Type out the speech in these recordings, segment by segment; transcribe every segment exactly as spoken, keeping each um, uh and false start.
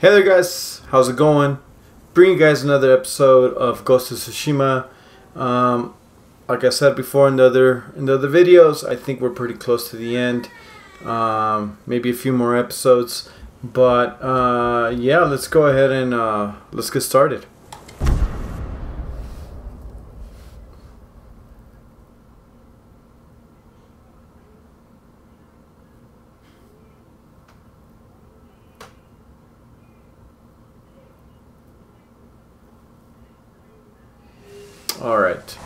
Hey there guys, how's it going? Bring you guys another episode of Ghost of Tsushima. Um, like I said before in the other in the other videos, I think we're pretty close to the end. Um, maybe a few more episodes, but uh, yeah, let's go ahead and uh, let's get started. All right.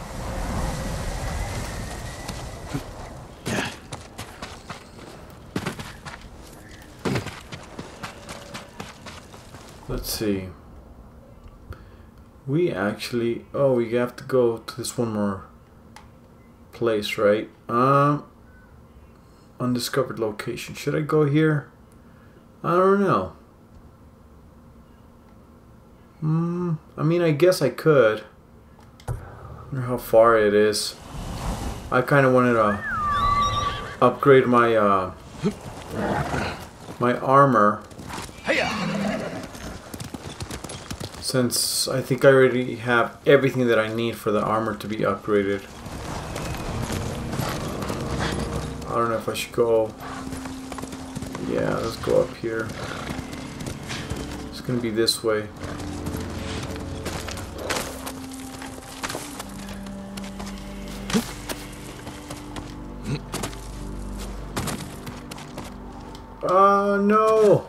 Let's see. We actually, oh, we have to go to this one more place, right? Um, undiscovered location. Should I go here? I don't know. Hmm. I mean, I guess I could. How far it is. I kind of wanted to upgrade my uh, my armor, since I think I already have everything that I need for the armor to be upgraded. I don't know if I should go. Yeah, let's go up here. It's gonna be this way. Oh, uh, no!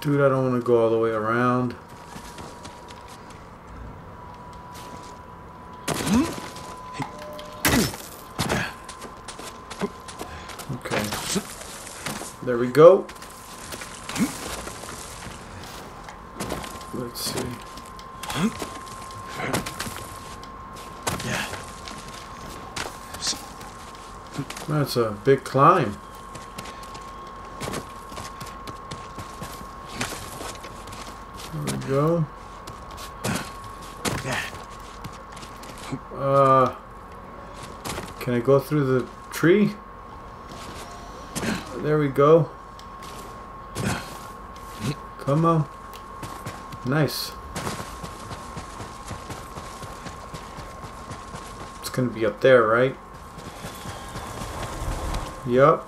Dude, I don't want to go all the way around. Okay. There we go. Let's see. That's a big climb. There we go. Uh, can I go through the tree? There we go. Come on. Nice. It's gonna be up there, right? Yep.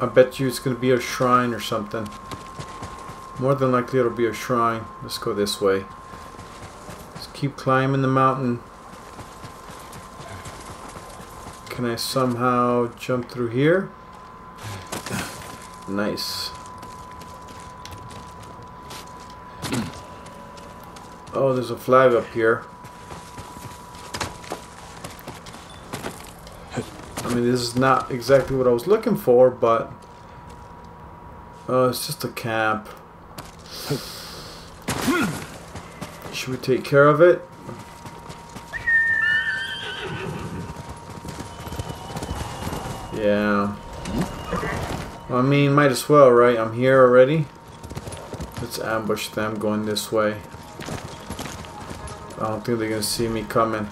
I bet you it's going to be a shrine or something. More than likely it'll be a shrine. Let's go this way. Let's keep climbing the mountain. Can I somehow jump through here? Nice. Oh, there's a flag up here. I mean, this is not exactly what I was looking for, but uh, it's just a camp. Should we take care of it? Yeah. I mean, might as well, right? I'm here already. Let's ambush them going this way. I don't think they're gonna see me coming.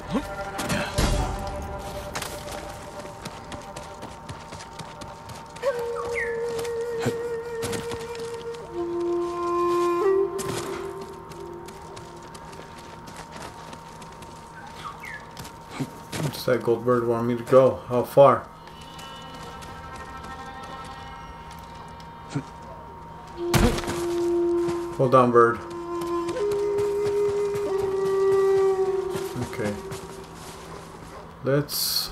That gold bird want me to go? How far? Hold on, bird. Okay. Let's.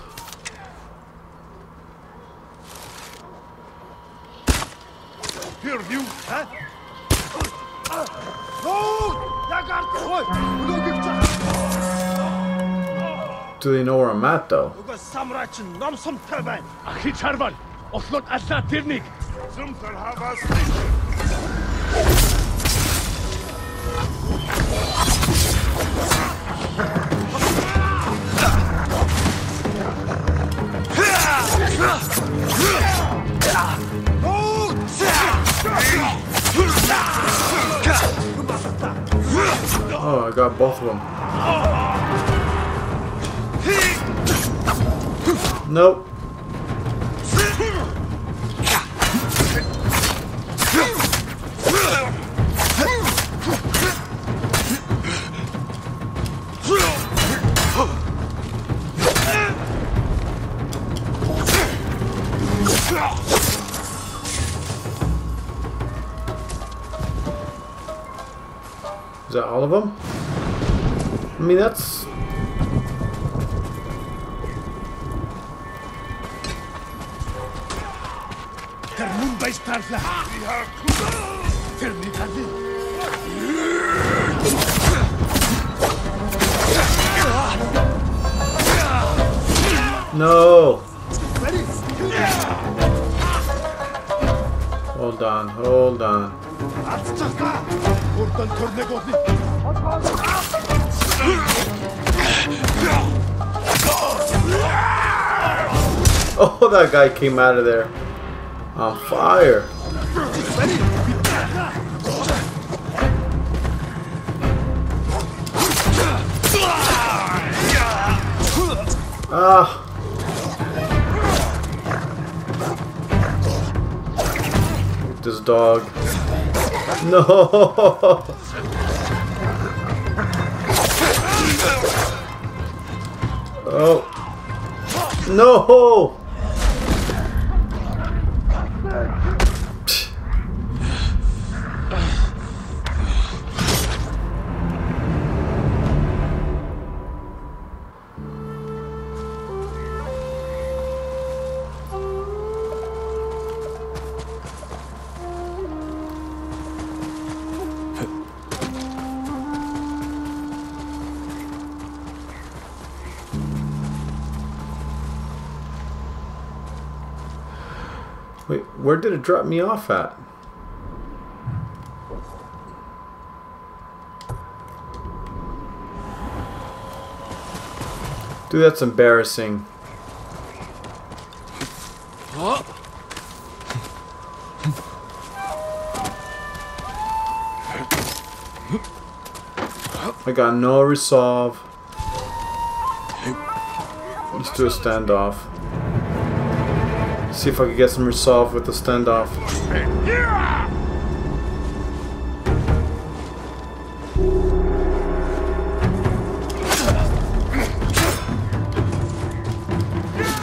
Do they know where I'm at, though? Oh, I got both of them. Nope. Is that all of them? I mean, that's... No! Hold on, hold on. Oh, that guy came out of there on fire. Ah. This dog. No. Oh. No. Wait, where did it drop me off at? Dude, that's embarrassing. Huh? I got no resolve. Let's do a standoff. See if I can get some resolve with the standoff.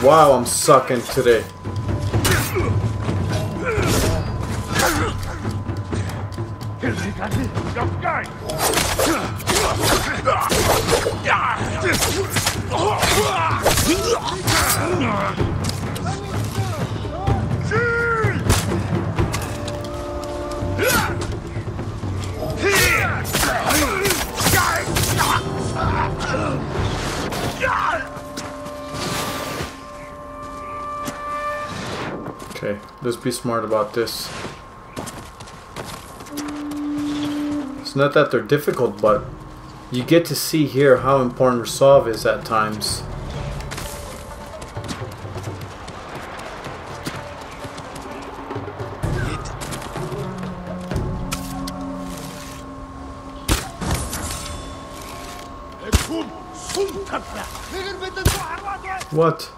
Wow, I'm sucking today. Okay, let's be smart about this. It's not that they're difficult, but you get to see here how important resolve is at times. What?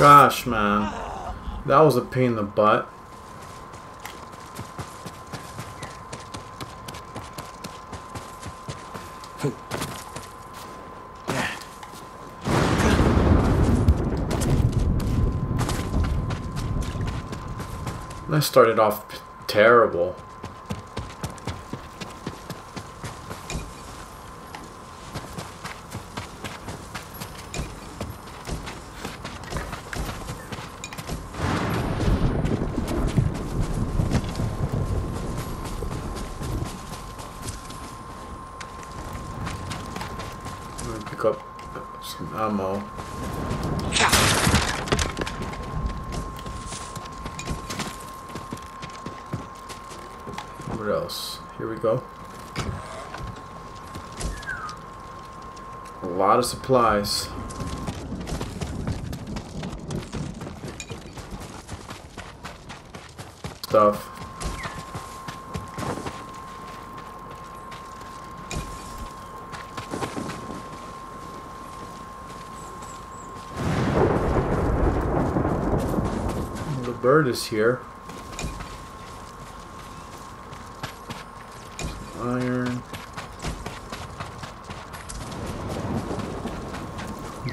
Gosh, man. That was a pain in the butt. That started off terrible. Of supplies. Stuff. The bird is here.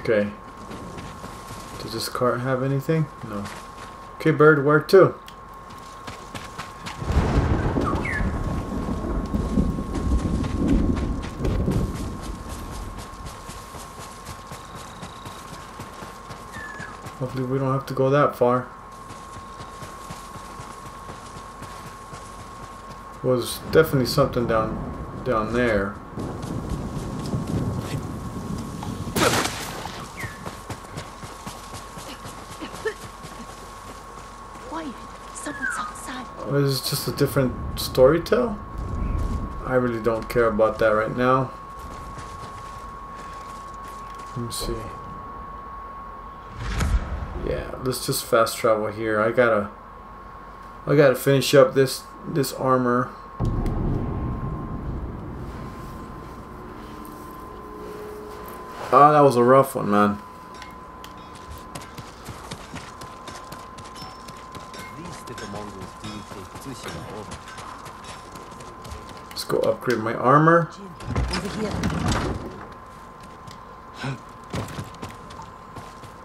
Okay. Does this cart have anything? No. Okay, bird, where to? Hopefully we don't have to go that far. Well, there's definitely something down down there. Is it just a different story tell? I really don't care about that right now. Let me see. Yeah, let's just fast travel here. I gotta I gotta finish up this this armor. Ah, that was a rough one, man. Let's go upgrade my armor.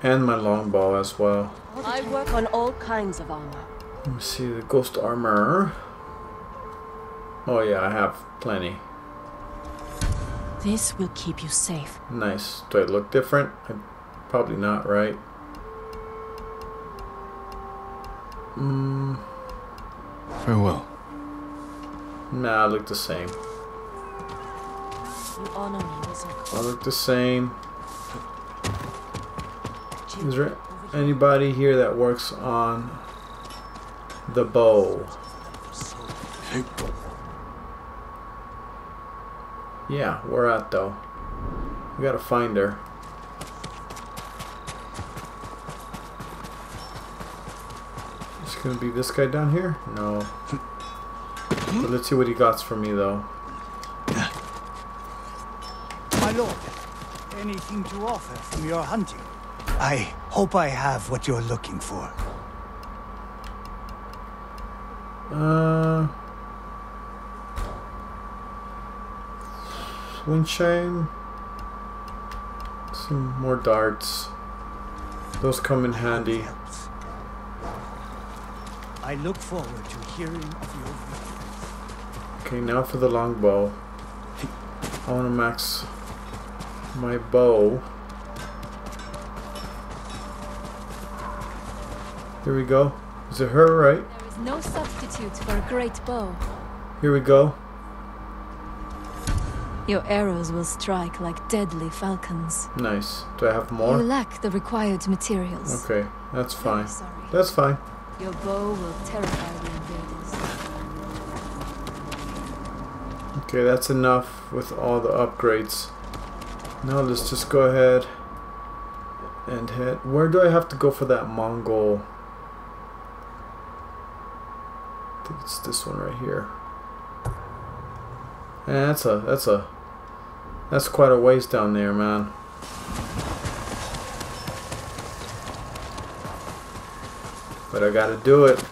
And my longbow as well. I work on all kinds of armor. Let me see the ghost armor. Oh yeah, I have plenty. This will keep you safe. Nice. Do I look different? I'm probably not, right? Mm. Farewell. Nah, I look the same. You honor me, I look the same. Is there anybody here that works on the bow? Yeah, we're out though. We gotta find her. Gonna be this guy down here? No. But let's see what he got for me though. My lord, anything to offer from your hunting? I hope I have what you're looking for. Uh Windshine. Some more darts. Those come in handy. I look forward to hearing of your victories. Okay, now for the longbow. I want to max my bow. Here we go. Is it her, right? There is no substitute for a great bow. Here we go. Your arrows will strike like deadly falcons. Nice. Do I have more? You lack the required materials. Okay, that's fine. That's fine. Your bow will terrify the invaders. Okay, that's enough with all the upgrades. Now let's just go ahead and head. Where do I have to go for that Mongol? I think it's this one right here. Yeah, that's a that's a that's quite a ways down there, man. But I gotta do it.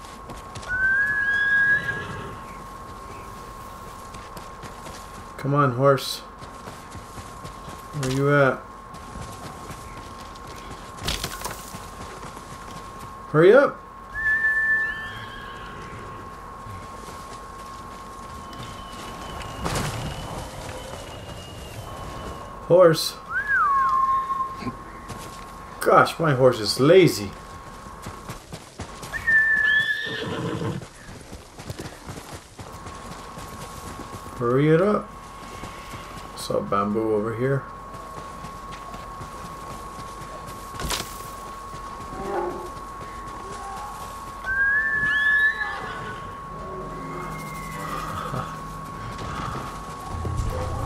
Come on, horse. Where you at? Hurry up! Horse. Gosh, my horse is lazy. Hurry it up. Saw bamboo over here.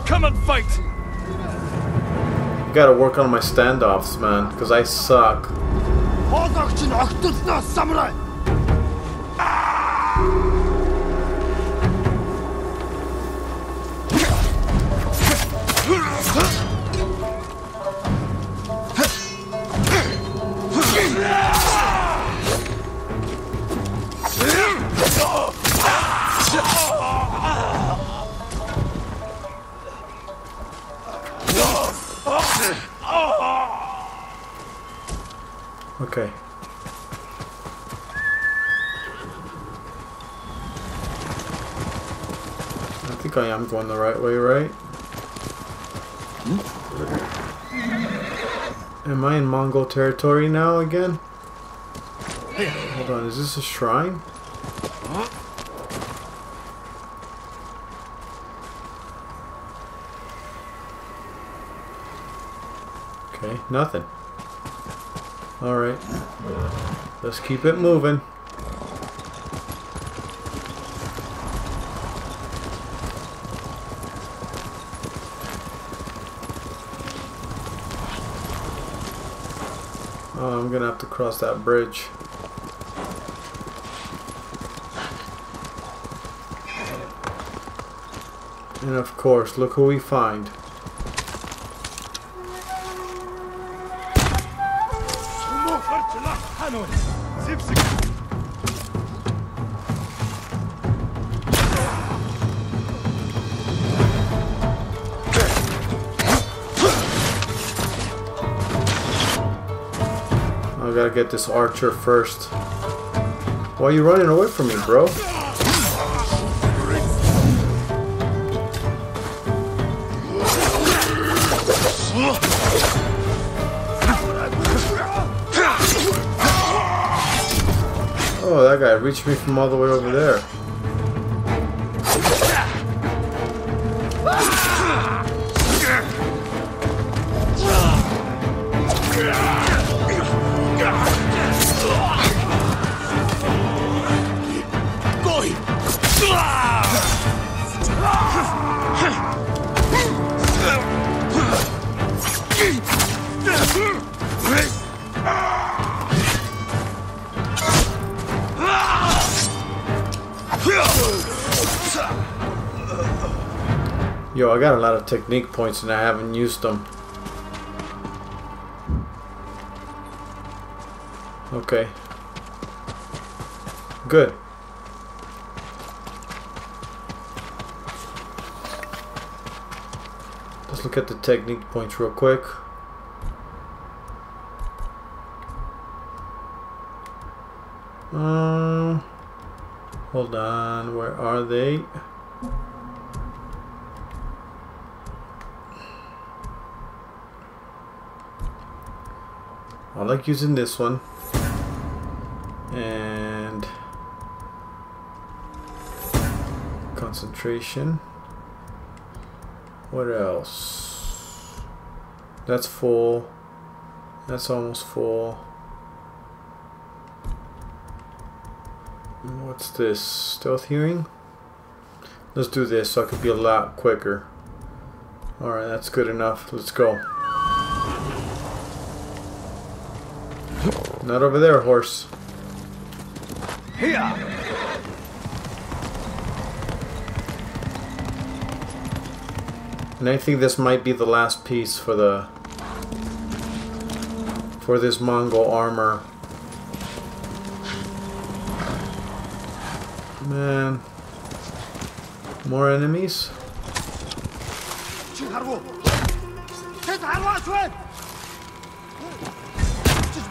Come and fight. Gotta work on my standoffs, man, because I suck. Okay. I think I am going the right way, right? Hmm? Am I in Mongol territory now again? Hey. Hold on, is this a shrine? Huh? Okay, nothing. Alright, let's keep it moving. Oh, I'm gonna have to cross that bridge. And of course, look who we find. I gotta get this archer first. Why are you running away from me, bro? Oh, that guy reached me from all the way over there. Yo, I got a lot of technique points and I haven't used them. Okay. Good. Let's look at the technique points real quick. Um, hold on, where are they? I like using this one, and concentration. What else? That's full. That's almost full. What's this? Stealth hearing? Let's do this so I could be a lot quicker. Alright, that's good enough. Let's go. Not over there, horse. Here. And I think this might be the last piece for the for this Mongol armor. Man. More enemies? Just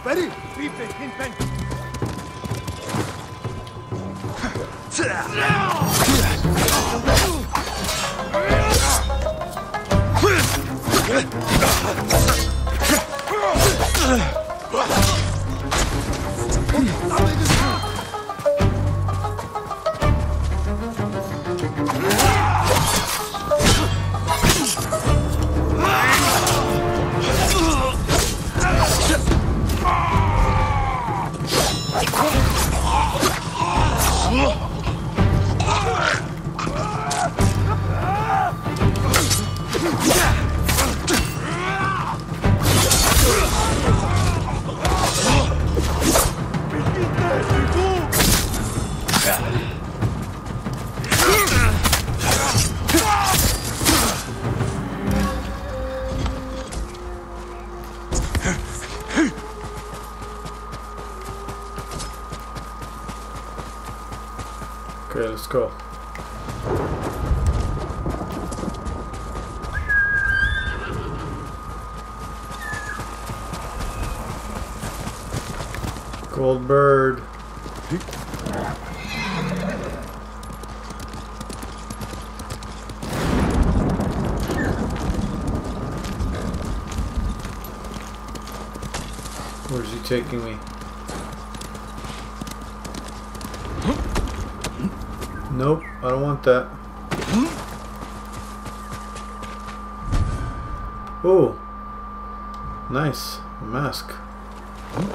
bury Okay, let's go. Gold bird. Where's he taking me? Nope, I don't want that. Oh, nice. A mask.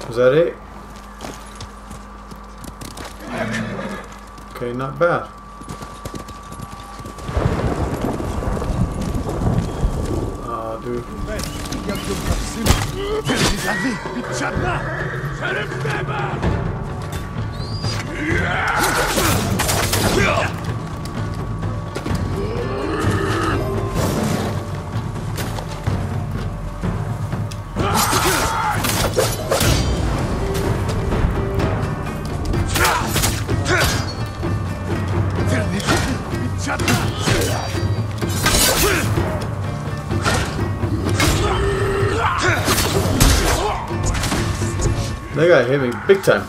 Is that it? Okay, not bad. Ah, dude. They gotta hit me big time.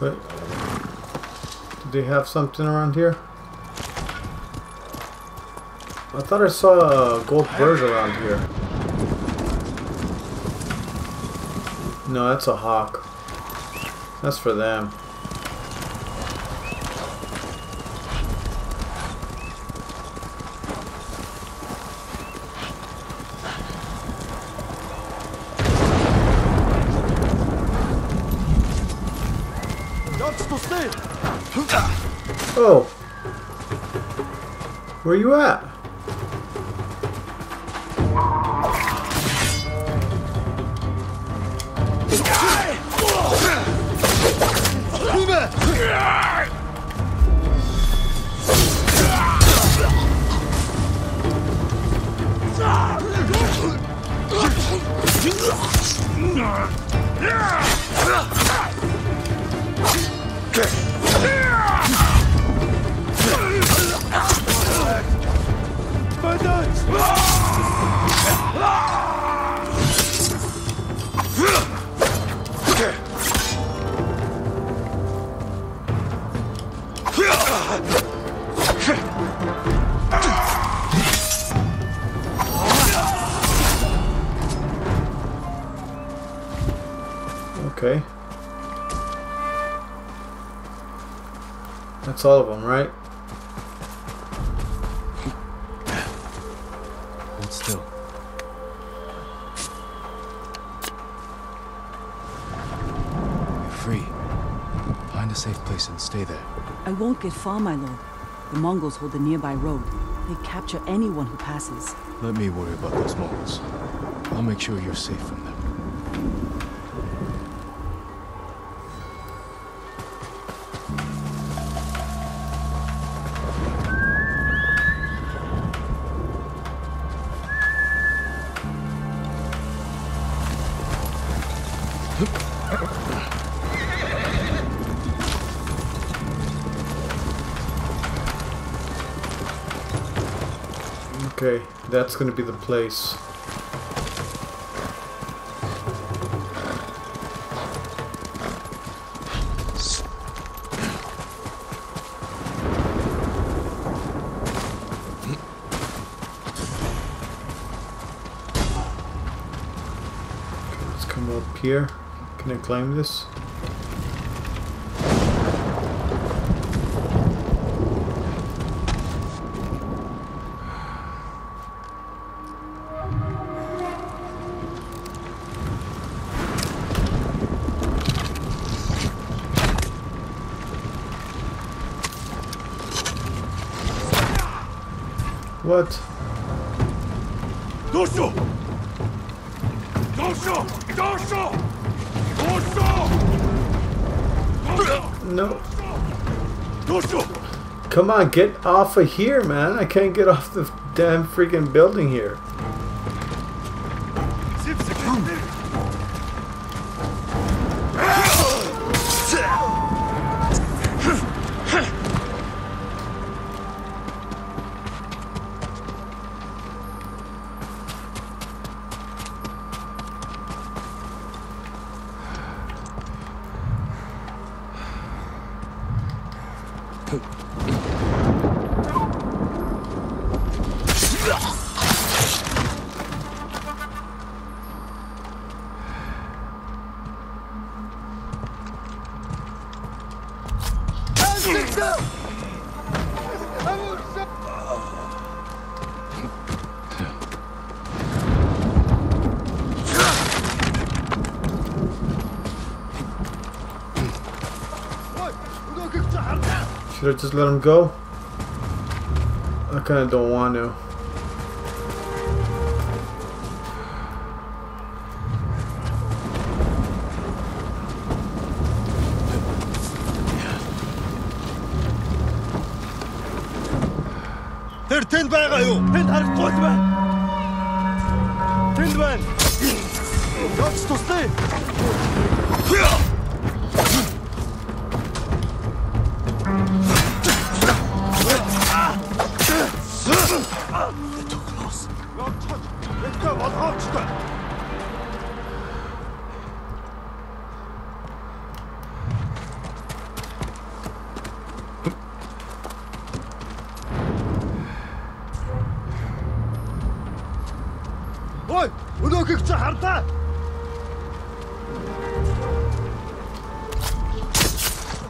But did they have something around here? I thought I saw a gold bird around here. No, that's a hawk. That's for them. Oh, where you at? Okay. That's all of them, right? Hold still. a safe place and stay there. I won't get far, my lord. The Mongols hold the nearby road. They capture anyone who passes. Let me worry about those Mongols. I'll make sure you're safe from them. Okay, that's gonna be the place. Here. Can I climb this? What? No. Come on, get off of here, man. I can't get off the damn freaking building here. Should I just let him go? I kinda don't want to.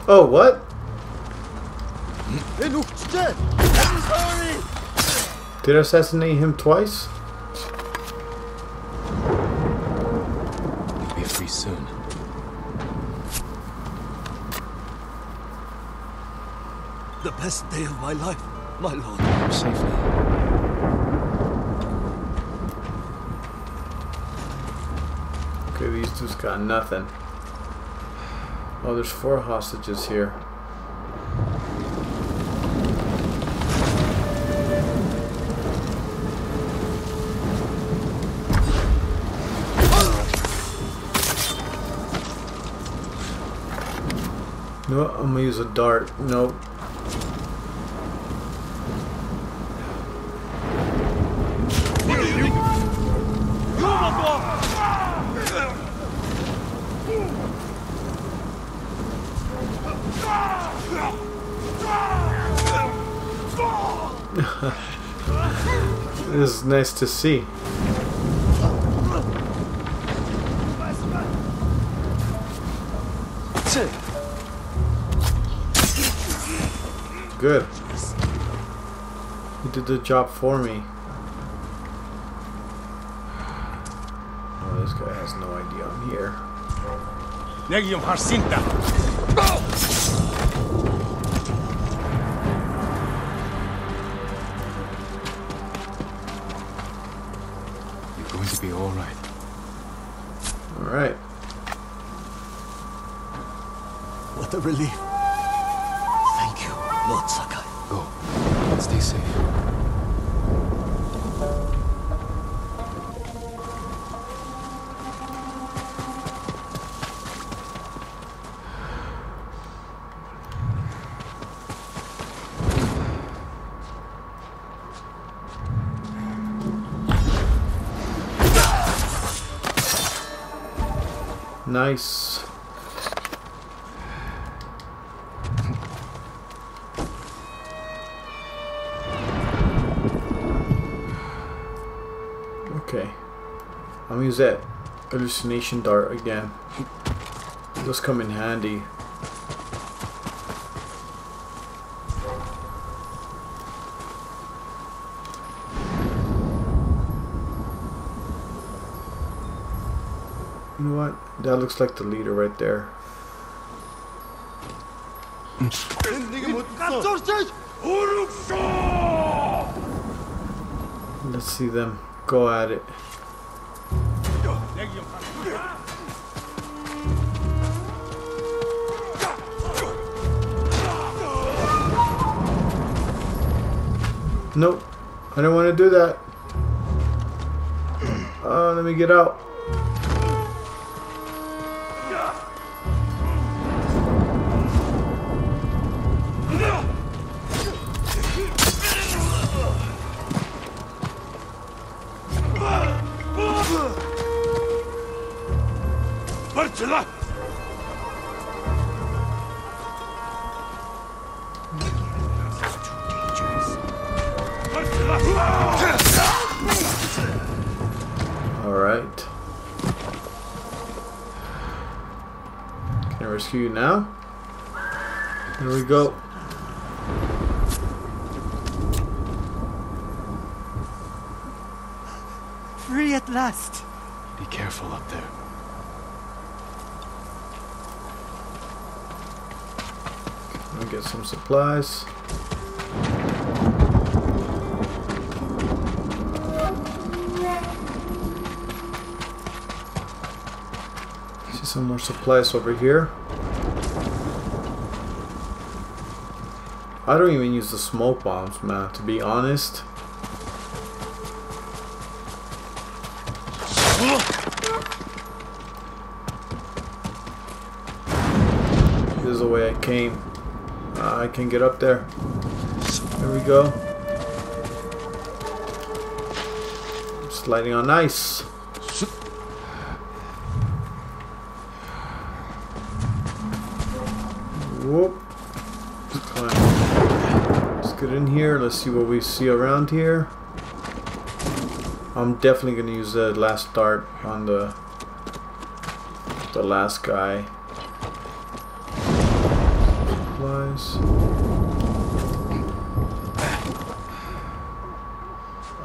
Oh, what? Did I assassinate him twice? He'll be free soon. The best day of my life, my lord. I'm safe now. Okay, these two's got nothing. Oh, there's four hostages here. No, I'm gonna use a dart. Nope. This is nice to see. Good. You did the job for me. Oh, this guy has no idea I'm here. going to be all right. All right. What a relief. Thank you, Lord Sakai. Go. Stay safe. Nice. Okay. I'll use that hallucination dart again. Those come in handy. You know what? That looks like the leader right there. Let's see them go at it. Nope, I don't want to do that. Uh, let me get out. Alright. Can I rescue you now? Here we go. Free at last. Be careful up there. I'll get some supplies. Some more supplies over here. I don't even use the smoke bombs, man, to be honest. This is the way I came. Uh, I can get up there. There we go. I'm sliding on ice. Whoop. Let's get in here. Let's see what we see around here. I'm definitely gonna use the last dart on the the last guy. Supplies.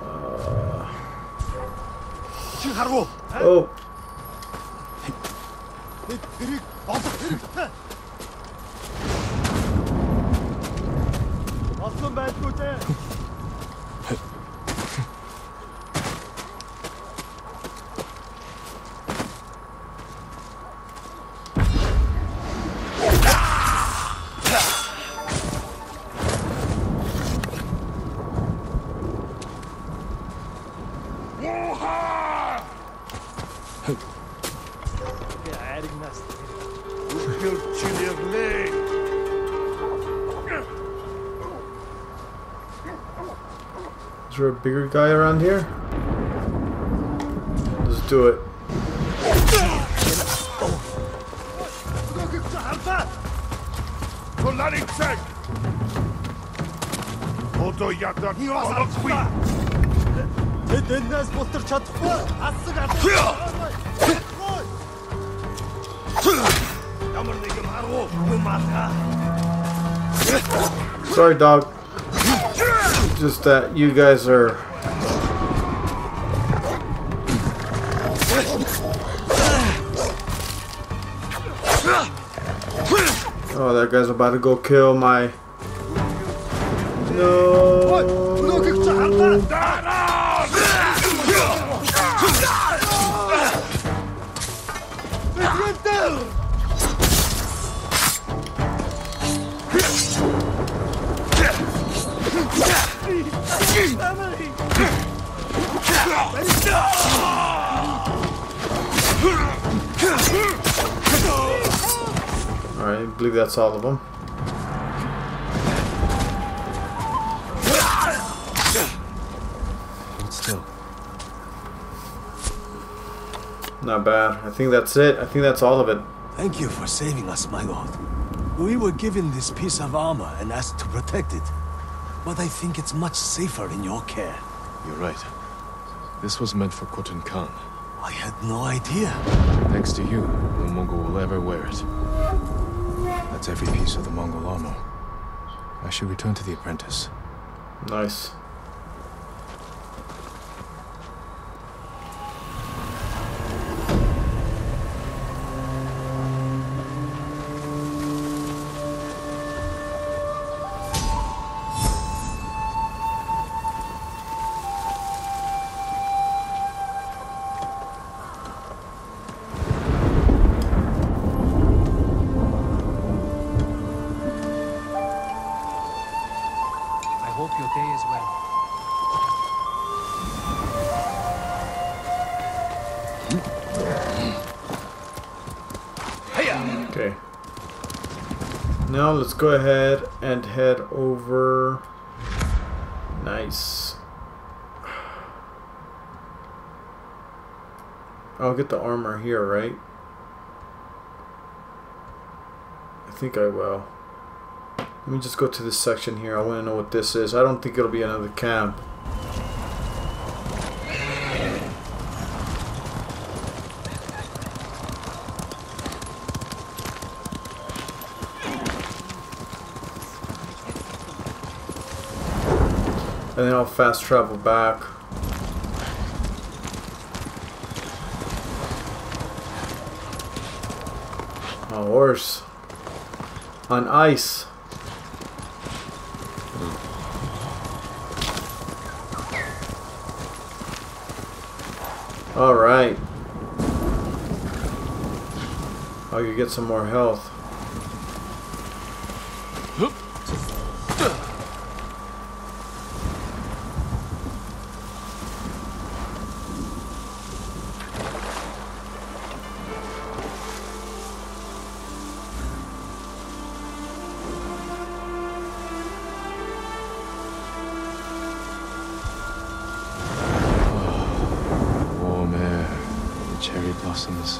Uh, oh. Is there a bigger guy around here? Let's do it. Sorry, dog. Just that you guys are oh, that guy's about to go kill my no. Alright, I believe that's all of them. Hold still. Not bad. I think that's it. I think that's all of it. Thank you for saving us, my lord. We were given this piece of armor and asked to protect it. But I think it's much safer in your care. You're right. This was meant for Kotun Khan. I had no idea. Thanks to you, no Mongol will ever wear it. That's every piece of the Mongol armor. I should return to the apprentice. Nice. Okay. Now let's go ahead and head over. Nice. I'll get the armor here, right? I think I will. Let me just go to this section here. I want to know what this is. I don't think it'll be another camp. And then I'll fast travel back. Oh, horse. On ice. Alright. Oh, you get some more health. Cherry blossoms.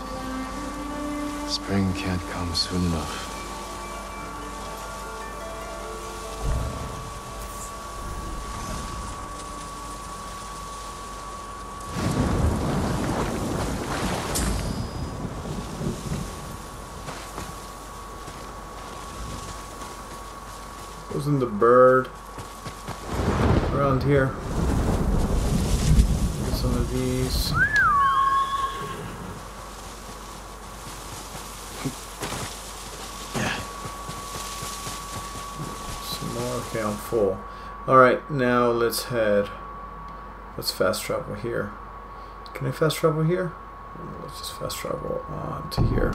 Spring can't come soon enough. Wasn't the bird around here? Get some of these. Okay, I'm full. Alright, now let's head. Let's fast travel here. Can I fast travel here? Let's just fast travel on to here.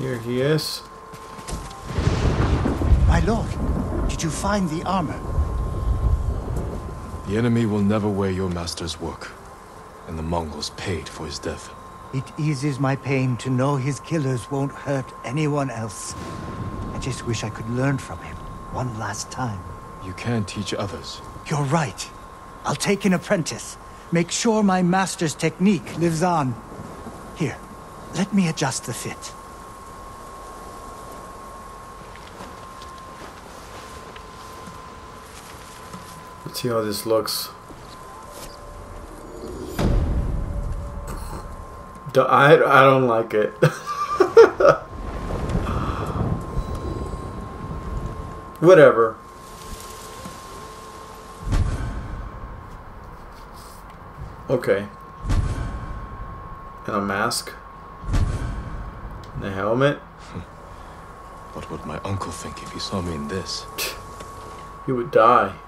Here he is. My lord, did you find the armor? The enemy will never wear your master's work, and the Mongols paid for his death. It eases my pain to know his killers won't hurt anyone else. I just wish I could learn from him one last time. You can teach others. You're right. I'll take an apprentice. Make sure my master's technique lives on. Here, let me adjust the fit. Let's see how this looks. I, I don't like it. Whatever. Okay. and a mask and a helmet. What would my uncle think if he saw me in this? He would die.